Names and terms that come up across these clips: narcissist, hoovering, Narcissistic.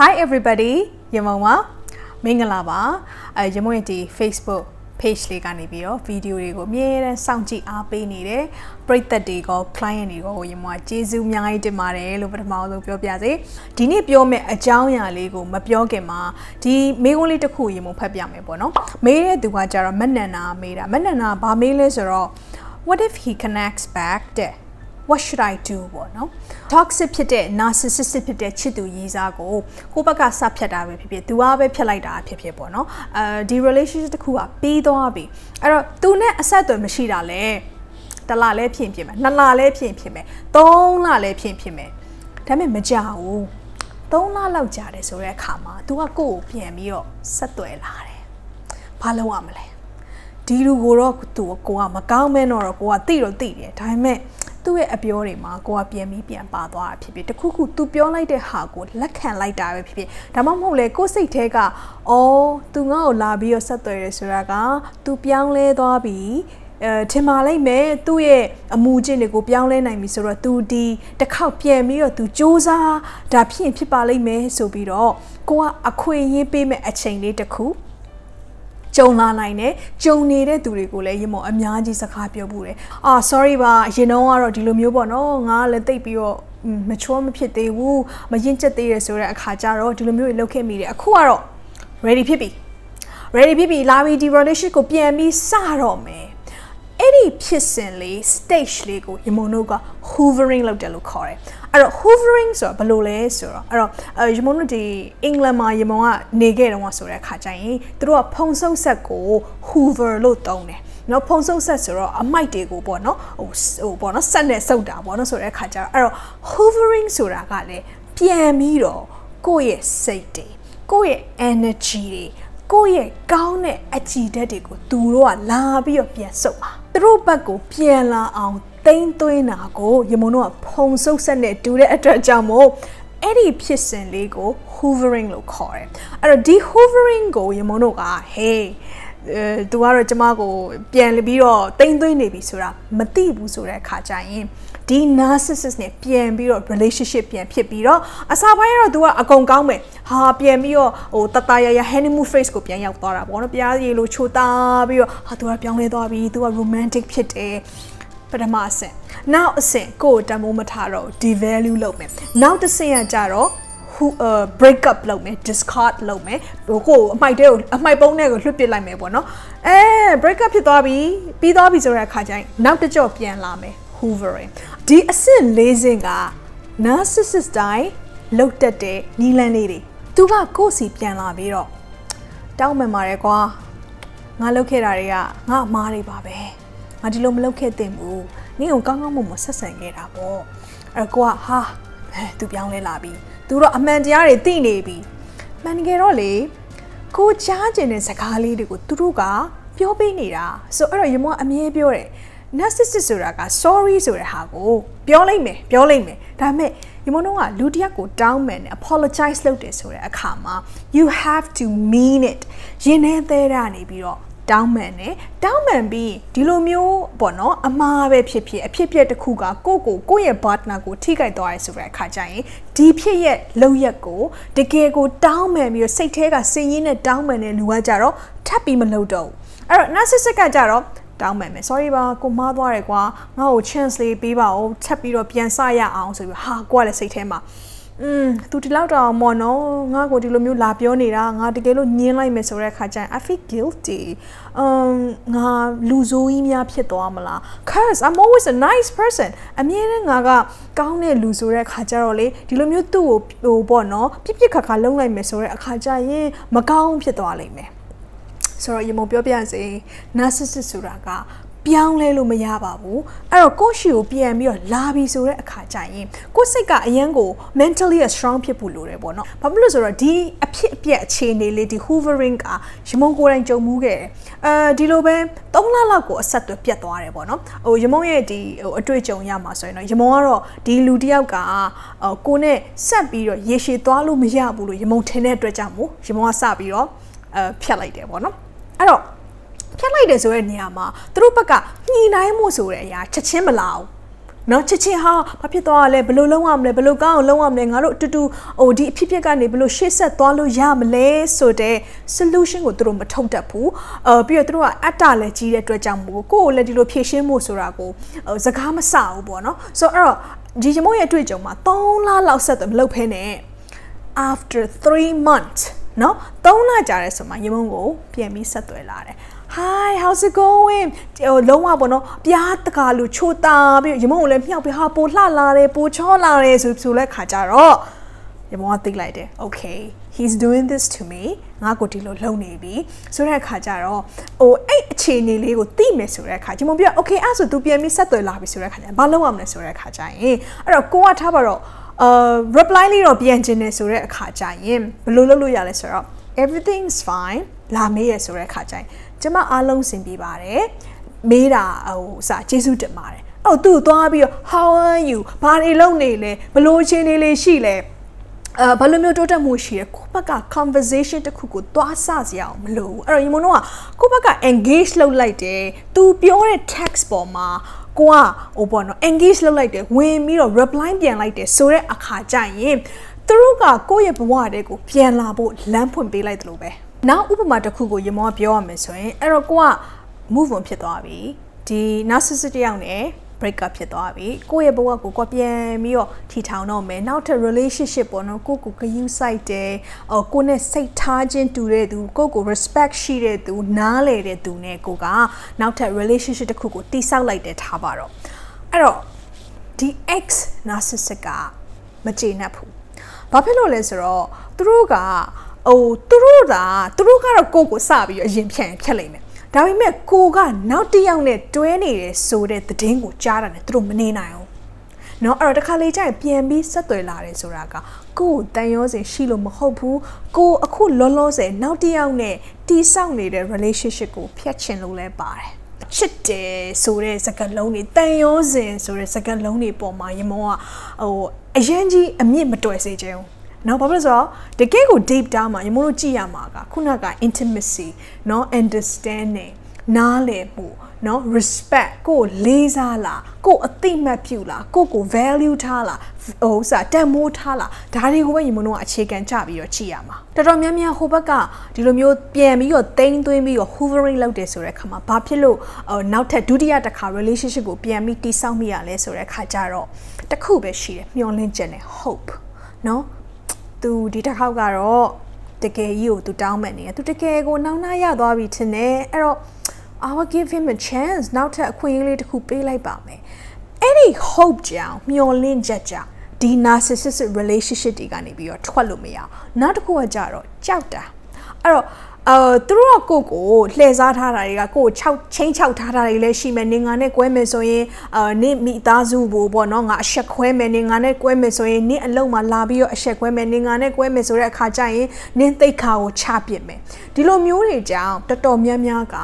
Hi everybody, Yamawa. Mingalaba. Yamoyeti Facebook page leganibio video ego mere soundji ape nide. Break the day go client ego Yamwa Jesu Yai de Mare over mouth of your piazze. Dini pio me a jauya lego mapiogema. Di me only to coo yamo papiame bono. Made the wajara manana made a manana ba meles or what if he connects back there? What should I do? No? Toxic pite, narcissistic pite, chidu yizago, Hobaka sapyada, duabe pelida, pepibono, the relationship to Kua, be doabi. I don't net a saddle machine ale. The la le pimpime, la le pimpime, don't la le pimpime. Tame majao, don't la la jares or a kama, do a go, pimio, satuelare. Paloamle. Diru gorok to a goa, macaman or a goa, diro did it, I may. A beauty mark or a PMP and Baba Pipi, the cuckoo to be like the Hago, Lacan like Diary Pipi, the Mamole, go say Tega, oh, to know Labio Saturday Suraga, to Piangle Dobby, Timale me, to ye, a Mujin, the Gobiangle, and Missoura, to D, the cow PME or to Josa, the PMP me, so be all. Go a quay beam at chain later coup. Jonah line, Joe needed to regulate you more. A Miaji's a copy of Bure. Ah, sorry, but you know, or Dilumibono, let they be your mature mepite woo, Majincha de Sura Kajaro, Dilumi locate me a cuaro. Ready, Pippi. Ready, Pippi, Lavi de Rodish could be a me sorrow me. Any pissingly, stage legal, Yamonoga, hoovering love de lucore. Are hoovering so balole so are you mono de England ma yemoa negate one so a kajai through a ponso saco hoover lotone. No ponso sasura a mighty go bono oh bono Sunday soda bono so a kaja are hoovering so a gale piamiro go ye safety go ye energy go ye gown a chidetico duro a labio piasoma. Through bago piela out. Nago, Yamono, Ponso Sunday, do the Etra Jamo, Eddie Pisson Lego, hoovering locore. Are de hoovering go, Yamonoga, hey, Duara Jamago, Bien Libiro, Tendo Nebisura, Matibusura Kajain, de narcissist ne, Bien Biro, relationship, Bien Pipiro, Asabira do a gongame, Ha Bien Bio, O Tataya, Henemu Fresco, Bien Yakora, Bonapia, Luchuta, Bio, Hatura Pianledobi, do a romantic pit. But I'm not saying. Now, say go to Momataro, devalue low me. Now, to say a jaro who break up low me, discard low me, go my deal, my bone egg, look like me, bono. Eh, break up your dobby, be dobbies or a kajang. Now, the job yan lame, hoovering. The assin lazing ah, narcissist die, looked at day, Nilan lady. Do I go see pian la viro? Down my maragua, na locaria, na mari babe. I did locate them. Neil Gangamu was sussing it up. Ergoa, ha, to be only labby. Do a man diary thing, baby. Mangeroli, go charging in Sakali de Gutruga, pure benira. So are you more a mere beauty? Narcissist Suraga, sorry, so a hago. Purely me, Dame, you know what? Ludia go down men, apologize lotus or a karma. You have to mean it. Jene thereani biro. Down man be Dilomio Bono, a marve pipi, a pipi at the cougar, go, go ye botna go, tiga dois over a kajai, deep yet, low ye go, the gay go down man, you say take a singing a down man in Luajaro, tappy melodo. Alright, Narcissistic Jaro, down man, sorry, go madwaregua, no chancely, bebao, tappy or piansaya, ounce of ha, guala say tema. To the louder mono, Nago de Lomu Labionera, Nadigelo near like Messore Kajan, I feel guilty. Luzoimia Pietomala. Curse, I'm always a nice person. A mere Naga, Gaune Luzore Kajarole, Dilomu tu, Bono, Pipicacalong like Messore Kajaye, Magaum Pietole me. Sorry, you mobiaze, Narcissus Suraga. Piangle Lumayababu, Aracoshu, PMU, Labi Sura Kajaim, Kosega Yango, mentally a strong people, Lurebono, Pablusura D, a Piachin, Lady Hoovering, Shimongo and Joe Muge, Dilobe, Donna Lago, Sato Piatoarebono, O Yamoya di, or Drejo Yamaso, Yamoro, Di Ludiaga, Kone, Sabiro, Yeshi Dalu Miyabu, Yamontene Drejamu, Shimon Sabiro, Pialai Debono. Aro. Can I desire Niama? Thrupaka, Ni Naimosura, Chachimala. နော်ချစ်ချင်းဟာဘာဖြစ်သွားလဲဘလို့လုံးဝမလဲဘလို့ကောင်းအောင်လုံးဝမလဲငါတို့အတူတူဟိုဒီအဖြစ်ကနေဘလို့ရှေ့ဆက်သွားလို့ရမလဲဆိုတဲ့ solution ကိုသူတို့မထုတ်တတ်ဘူးပြီးတော့သူတို့ကအတ္တလည်းကြီးတဲ့အတွက်ကြောင့်မို့ကိုယ်ကိုလည်းဒီလိုဖြည့်ရှင်းမှုဆိုတာကိုစကားမဆဘူးပေါ့နော်ဆိုတော့ဒီကျမရဲ့အတွေ့အကြုံမှာ3လလောက်ဆက်တယ်မလုပ်ဖဲနဲ့ after 3 months နော်3လကြာတဲ့ဆိုမှရေမုံကိုပြန်ပြီးဆက်သွယ်လာတယ်Hi, how's it going? လုံးဝပေါ့နော်ပြားတကာလူချိုတာပြီးရမုံကိုလည်းမြှောက်ပြီးဟာပိုလှလာတယ်ပိုချောလာတယ်ဆိုလဲခါကြတော့ရမုံကသိလိုက်တယ် Okay, he's doing this to me ငါကိုဒီလိုလုံနေပြီဆိုတဲ့ခါကြတော့ဟိုအဲ့အခြေအနေလေးကိုသိမယ်ဆိုတဲ့ခါရမုံပြော Okay အဲ့ဆိုသူပြန်ပြီးဆက်သွယ်လာပြီဆိုတဲ့ခါကျရင်ဘာလုပ်ရမလဲဆိုတဲ့ခါကျရင်အဲ့တော့ကိုကထားပါတော့reply လေးတော့ပြန်ခြင်းနေဆိုတဲ့အခါကျရင်ဘယ်လိုလုပ်လို့ရလဲဆိုတော့ everything's fine လာမေးရဆိုတဲ့ခါကျရင်ကျမအားလုံးစင်ပြပါတယ်မေးတာဟိုစာကျေးဇူးတင်ပါတယ်အဲ့တော့သူ့သွားပြီးတော့ how are you ဘာတွေလုပ်နေလဲဘလို့ချင်းလေးလေးရှိလဲဘယ်လိုမျိုးတိုးတက်မှုရှိလဲကိုယ့်ဘက်က conversation တစ်ခုကိုသွားစစရအောင်မလို့အဲ့တော့ညီမတို့ကကိုယ့်ဘက်က engage လုပ်လိုက်တယ်သူပြောတဲ့ text ပေါ်မှာကိုကဟိုပေါ့နော် engage လုပ်လိုက်တယ်ဝင်ပြီးတော့ reply ပြန်လိုက်တယ်ဆိုတဲ့အခါကျရင်သူတို့ကကိုယ့်ရဲ့ဘဝတွေကိုပြန်လာဖို့လမ်းဖွင့်ပေးလိုက်တယ်လို့ပဲနောက်ဥပမာတစ်ခုကိုရမောပြောရမယ်ဆိုရင်အဲ့တော့ကိုက move on ဖြစ်သွားပြီဒီ narcissist တယောက်နဲ့ break up ဖြစ်သွားပြီကိုရဲ့ဘဝကိုပြန်ပြီးတော့ထီထောင်တော့မယ်နောက်ထပ် relationship ပေါ့နော်ကိုကိုဂရုစိုက်တယ်ကိုနဲ့စိတ်ထားချင်းတူတဲ့သူကိုကို respect ရှိတဲ့သူနားလည်တဲ့သူနဲ့ကိုကနောက်ထပ် relationship တစ်ခုကိုတိဆောက်လိုက်တယ်ထားပါတော့အဲ့တော့ဒီ ex narcissist ကမကျေနပ်ဘူးဘာဖြစ်လို့လဲဆိုတော့သူတို့ကโอ้သူတို့ကတော့ကိုကိုစပြီးအရင်ဖြတ်လိုက်မယ်ဒါပေမဲ့ကိုကနောက်တစ်ယောက်နဲ့တွဲနေတယ်ဆိုတဲ့သတင်းကိုကြားတာနဲ့သူတို့မနေနိုင်ဘူးเนาะအဲ့တော့တစ်ခါလေးကျရင်ပြန်ပြီးဆက်သွယ်လာတယ်ဆိုတာကကိုကိုတန်ရောစင်ရှိလို့မဟုတ်ဘူးကိုအခုလောလောဆယ်နောက်တစ်ယောက်နဲ့တီးဆောက်နေတဲ့ relationship ကိုဖြတ်ချင်လို့လဲပါတယ်ချစ်တယ်ဆိုတဲ့စကားလုံးတွေတန်ရောစင်ဆိုတဲ့စကားလုံးတွေပေါ်မှာရမောကဟိုအရင်ကြီးအမြင့်မတွေ့စေချင်ဘူးနောက်ဘာဖြစ်လို့တကယ်ကို deep down မှာညီမတို့ကြည့်ရမှာကခုနက intimacy เนาะ understanding နားလည်မှုเนาะ respect ကိုလေးစားလားကိုအသိမှတ်ပြုလားကိုကို value ထားလားဟိုစာတန်မိုးထားလားဒါတွေကိုပဲညီမတို့ကအခြေခံချပြီးတော့ကြည့်ရမှာတော်တော်များများဟိုဘက်ကဒီလိုမျိုးပြန်ပြီးတော့တိမ်းသွင်းပြီးတော့ hoovering လုပ်တယ်ဆိုတဲ့အခါမှာဘာဖြစ်လို့နောက်ထပ်ဒုတိယတစ်ခါ relationship ကိုပြန်ပြီးတိဆောက်မိရလဲဆိုတဲ့အခါကျတော့တစ်ခုပဲရှိတယ်မျှော်လင့်ချက်နဲ့ hope เนาะသူဒီတစ်ခေါက်ကတော့တကယ်ကြီးကိုသူတောင်းမှတ်နေတယ်သူတကယ်ကိုနောက်နှာရသွားပြီထင်တယ်အဲ့တော့ I will give him a chance နောက်ထပ်အခွင့်အရေးလေးတစ်ခုပေးလိုက်ပါမယ်အဲ့ဒီ hope ကြောင့်မျှော်လင့်ချက်ကြောင့်ဒီ narcissistic relationship တွေကနေပြီးတော့ထွက်လို့မရအောင်နောက်တစ်ခုကကြတော့ကြောက်တာအဲ့တော့သူတို့ကကိုလှည့်စားထားတာတွေကကို6ချင်း6ထားတာတွေလည်းရှိမယ်နေငါနဲ့ကွဲမယ်ဆိုရင်နေမိသားစုဘို့ပေါ့နော်ငါအဆက်ခွဲမယ်နေငါနဲ့ကွဲမယ်ဆိုရင်နေအလုံးမှာလာပြီးတော့အဆက်ခွဲမယ်နေငါနဲ့ကွဲမယ်ဆိုတဲ့အခါကျရင်နေသိက္ခာကိုချပစ်မယ်ဒီလိုမျိုးတွေကြောင့်တော်တော်များများက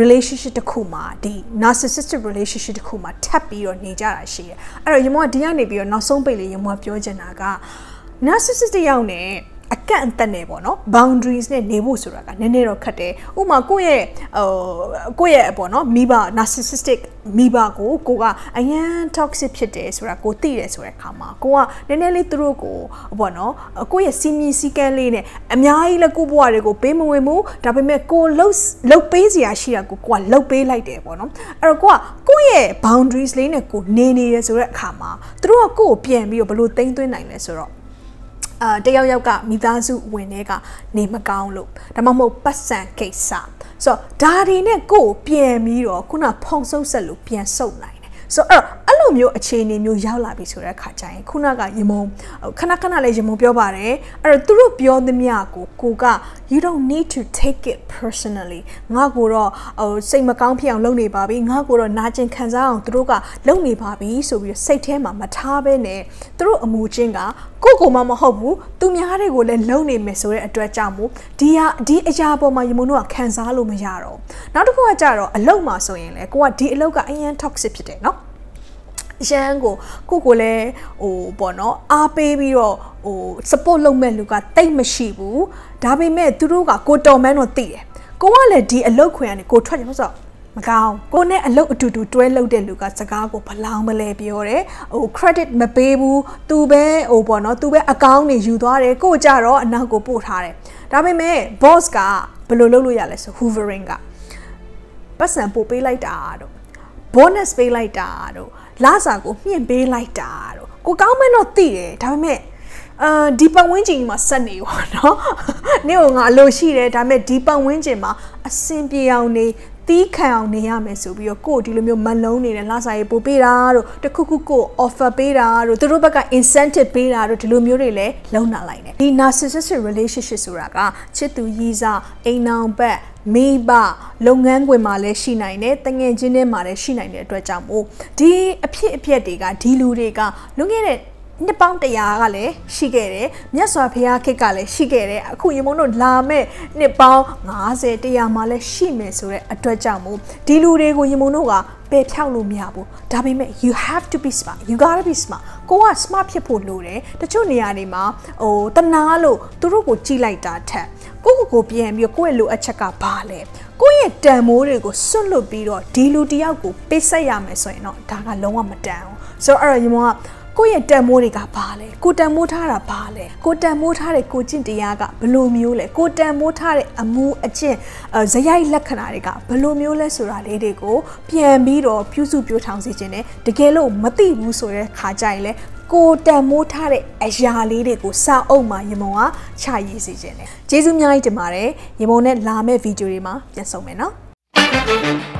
relationship တစ်ခုမှာဒီ narcissistic relationship တစ်ခုမှာထပ်ပြီးတော့နေကြတာရှိတယ်အဲ့တော့ညီမကဒီကနေပြီးတော့နောက်ဆုံးပိတ်လေးညီမပြောချင်တာက narcissist တယောက်နဲ့အကန့်အသတ်နဲ့ပေါ့နော် boundaries နဲ့နေဖို့ဆိုတာကနည်းနည်းတော့ခက်တယ်ဥပမာကိုယ့်ရဲ့ပေါ့နော်မိဘ narcissistic မိဘကိုကအရန် toxic ဖြစ်တယ်ဆိုတာကိုသိတယ်ဆိုတဲ့အခါမှာကိုကနည်းနည်းလေးသူတို့ကိုပေါ့နော်ကိုယ့်ရဲ့စီမီစီကန်းလေးနဲ့အများကြီးလက်ကူပွားတွေကိုပေးမဝင်ဘူးဒါပေမဲ့ကိုလှုပ်ပေးစရာရှိတာကိုကလှုပ်ပေးလိုက်တယ်ပေါ့နော်အဲ့တော့ကိုယ့်ရဲ့ boundaries လေးနဲ့ကိုနေရဆိုတဲ့အခါမှာသူတို့ကကိုကိုပြန်ပြီးတော့ဘယ်လိုတိမ့်သွင်းနိုင်လဲဆိုတော့တယောက်ယောက်ကမိသားစုဝင်တဲ့ကနေမကောင်းလို့ဒါမှမဟုတ်ပတ်စံကိစ္စဆိုတော့ဒါတွေနဲ့ကိုယ်ပြန်ပြီးတော့ခုနဖုံဆုပ်ဆက်လို့ပြန်ဆုပ်နိုင်တယ်ဆိုတော့အဲ့လိုမျိုးအခြေအနေမျိုးရောက်လာပြီဆိုတဲ့အခါကျရင်ခုနကရေမုံခဏလေးရေမုံပြောပါတယ်အဲ့တော့သူတို့ပြောသမျှကိုက you don't need to take it personally ငါကိုတော့စိတ်မကောင်းဖြစ်အောင်လုပ်နေပါပြီငါကိုတော့နာကျင်ခံစားအောင်သူတို့ကလုပ်နေပါပြီဆိုပြီးစိတ်ထဲမှာမထားဘဲနဲ့သူတို့အမူအကျင့်ကကိုကိုမှမဟုတ်ဘူးသူများတွေကိုလည်းလုံနေမယ်ဆိုတဲ့အတွက်ကြောင့်မို့ဒီအရာပေါ်မှာရေမုံတို့ကခံစားလို့မရတော့နောက်တစ်ခုကကြတော့အလုပ်မှာဆိုရင်လေကိုကဒီအလုပ်ကအရင် toxic ဖြစ်တယ်နော်ရန်ကိုလည်းဟိုပေါ့နော်အားပေးပြီးတော့ဟို support လုပ်မဲ့လူကတိတ်မရှိဘူးဒါပေမဲ့သူတို့ကကိုတော်မန်းတော့သိတယ်ကိုကလည်းဒီအလုပ်ခွင်ကနေကိုထွက်ရမှာဆိုတော့င Magao, Gone a look to 12 de Lucas, Sagago, Palamale, Biore, O credit Mapebu, Tube, Obono, Tube, account is Udare, Kojaro, and Nago Portare. Rameme, Bosca, Peloluyales, Hooveringa. Person Pope like Taro. Bonus pay like Taro. Lazago, me and pay like Taro. Gogama not Tame. Deeper winging must sunny one. No, low sheet, I met deeper winging ma, a simply only tea cow neamesu, your coat, Illumio Maloney, and Lasa Popiraro, the Cucuco, offer Piraro, the Rubaca incentive Piraro to Lumurele, Lona line. The narcissistic relationships Uraga, Chetu Yiza, Ainam Bear, Meba, Longangue Maleshinaine, Tangene Maleshinaine, Dwajamo, D. Pietiga, Dilurega, Lungere. The pound the yagale, shigere, Miasapia kekale, shigere, Kuyimono lame, Nepal, Maze, Yamale, Shimesure, a Trajamu, Dilure, Yimonoga, Petalu Miabu. Tabime, you have to be smart, you gotta be smart. Go out smart people, Lure, the Chunianima, oh, Tanalo, Turuku Chilaita tap. Go go PM, you coelu a chaka pale. Go yet, Damorego, solo biro, Diludiago, Pesayame, no, Taga Loma Madame. So are you Koya Damoriga Pale, Kota Motara Pale, Kota Motare Cochin Diaga, Blue Mule, Kota Motare Amu Ache, Zayai Lacanariga, Blue Mule Surale de Go, Piambiro, Pusu Putansijene, the Gelo, Mati Musore, Kajale, Kota Motare, Ajali de Go, Sa Oma Yemoa, Chayisijene. Jesumai de Mare, Yemone Lame Vidurima, Yasomena.